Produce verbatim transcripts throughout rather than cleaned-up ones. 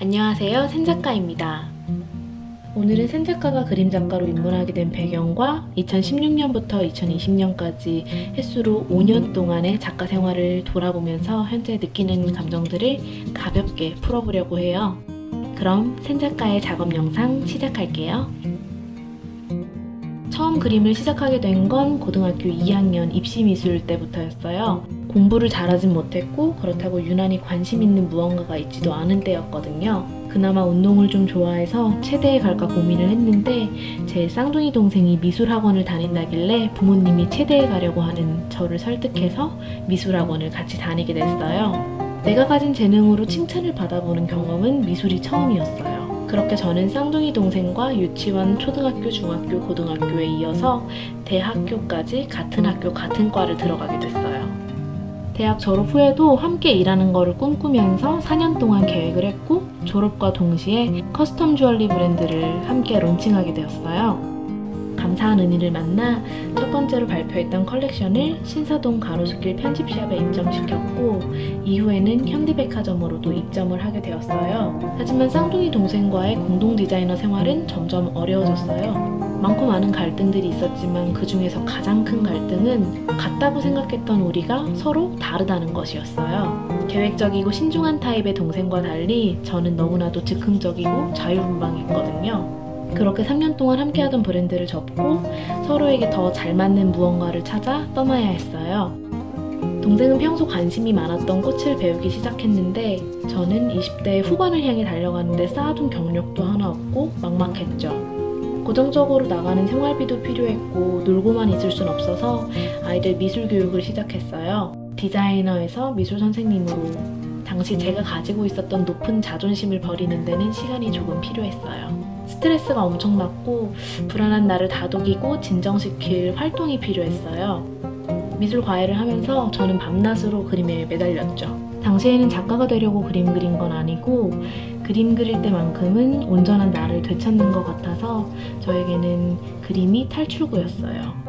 안녕하세요, 센작가입니다. 오늘은 센작가가 그림작가로 입문하게 된 배경과 이천십육 년부터 이천이십 년까지 횟수로 오 년 동안의 작가 생활을 돌아보면서 현재 느끼는 감정들을 가볍게 풀어보려고 해요. 그럼 센작가의 작업 영상 시작할게요. 처음 그림을 시작하게 된 건 고등학교 이 학년 입시미술 때부터였어요. 공부를 잘하진 못했고 그렇다고 유난히 관심 있는 무언가가 있지도 않은 때였거든요. 그나마 운동을 좀 좋아해서 체대에 갈까 고민을 했는데 제 쌍둥이 동생이 미술학원을 다닌다길래 부모님이 체대에 가려고 하는 저를 설득해서 미술학원을 같이 다니게 됐어요. 내가 가진 재능으로 칭찬을 받아보는 경험은 미술이 처음이었어요. 그렇게 저는 쌍둥이 동생과 유치원, 초등학교, 중학교, 고등학교에 이어서 대학교까지 같은 학교, 같은 과를 들어가게 됐어요. 대학 졸업 후에도 함께 일하는 거를 꿈꾸면서 사 년 동안 계획을 했고 졸업과 동시에 커스텀 주얼리 브랜드를 함께 론칭하게 되었어요. 감사한 은희를 만나 첫 번째로 발표했던 컬렉션을 신사동 가로수길 편집샵에 입점시켰고 이후에는 현대백화점으로도 입점을 하게 되었어요. 하지만 쌍둥이 동생과의 공동 디자이너 생활은 점점 어려워졌어요. 많고 많은 갈등들이 있었지만 그 중에서 가장 큰 갈등은 같다고 생각했던 우리가 서로 다르다는 것이었어요. 계획적이고 신중한 타입의 동생과 달리 저는 너무나도 즉흥적이고 자유분방했거든요. 그렇게 삼 년 동안 함께하던 브랜드를 접고 서로에게 더 잘 맞는 무언가를 찾아 떠나야 했어요. 동생은 평소 관심이 많았던 꽃을 배우기 시작했는데 저는 이십 대 후반을 향해 달려가는데 쌓아둔 경력도 하나 없고 막막했죠. 고정적으로 나가는 생활비도 필요했고 놀고만 있을 순 없어서 아이들 미술 교육을 시작했어요. 디자이너에서 미술 선생님으로 당시 제가 가지고 있었던 높은 자존심을 버리는 데는 시간이 조금 필요했어요. 스트레스가 엄청났고 불안한 나를 다독이고 진정시킬 활동이 필요했어요. 미술 과외를 하면서 저는 밤낮으로 그림에 매달렸죠. 당시에는 작가가 되려고 그림 그린 건 아니고 그림 그릴 때만큼은 온전한 나를 되찾는 것 같아서 저에게는 그림이 탈출구였어요.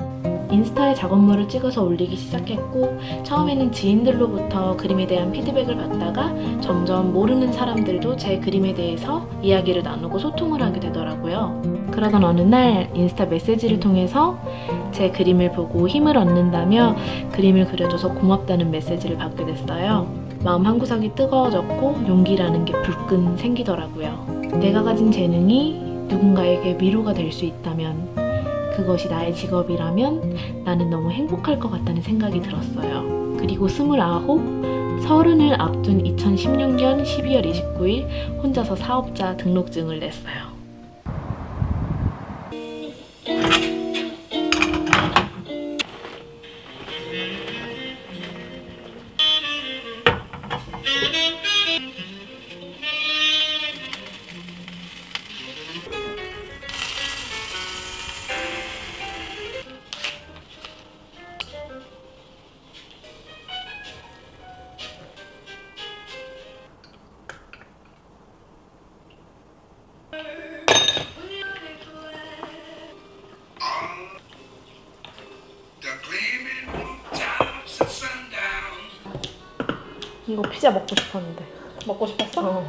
인스타에 작업물을 찍어서 올리기 시작했고 처음에는 지인들로부터 그림에 대한 피드백을 받다가 점점 모르는 사람들도 제 그림에 대해서 이야기를 나누고 소통을 하게 되더라고요. 그러던 어느 날 인스타 메시지를 통해서 제 그림을 보고 힘을 얻는다며 그림을 그려줘서 고맙다는 메시지를 받게 됐어요. 마음 한구석이 뜨거워졌고 용기라는 게 불끈 생기더라고요. 내가 가진 재능이 누군가에게 위로가 될 수 있다면 그것이 나의 직업이라면 나는 너무 행복할 것 같다는 생각이 들었어요. 그리고 스물아홉, 서른을 앞둔 이천십육 년 십이월 이십구일 혼자서 사업자 등록증을 냈어요. 이거 피자 먹고 싶었는데. 먹고 싶었어? 어.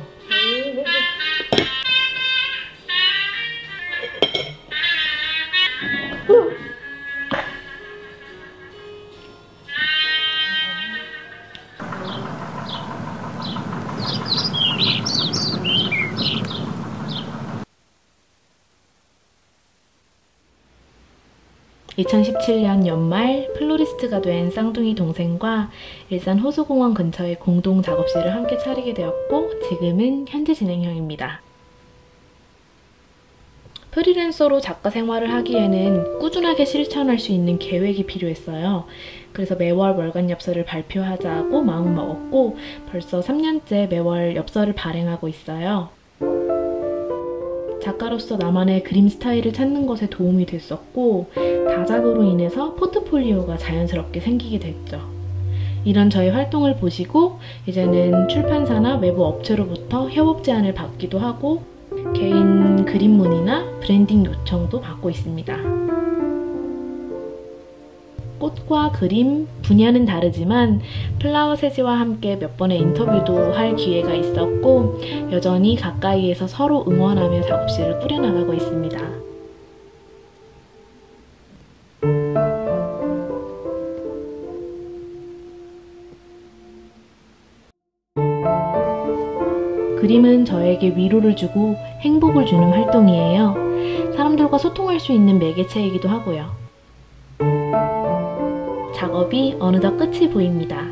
이천십칠 년 연말 플로리스트가 된 쌍둥이 동생과 일산 호수공원 근처의 공동 작업실을 함께 차리게 되었고 지금은 현재 진행형입니다. 프리랜서로 작가 생활을 하기에는 꾸준하게 실천할 수 있는 계획이 필요했어요. 그래서 매월 월간 엽서를 발표하자고 마음먹었고 벌써 삼 년째 매월 엽서를 발행하고 있어요. 작가로서 나만의 그림 스타일을 찾는 것에 도움이 됐었고, 다작으로 인해서 포트폴리오가 자연스럽게 생기게 됐죠. 이런 저의 활동을 보시고 이제는 출판사나 외부 업체로부터 협업 제안을 받기도 하고, 개인 그림문이나 브랜딩 요청도 받고 있습니다. 꽃과 그림, 분야는 다르지만 플라워세지와 함께 몇 번의 인터뷰도 할 기회가 있었고, 여전히 가까이에서 서로 응원하며 작업실을 꾸려나가고 있습니다. 그림은 저에게 위로를 주고 행복을 주는 활동이에요. 사람들과 소통할 수 있는 매개체이기도 하고요. 작업이 어느덧 끝이 보입니다.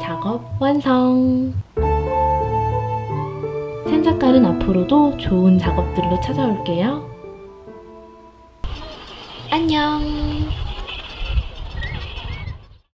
작업 완성! 센작가는 앞으로도 좋은 작업들로 찾아올게요. 안녕!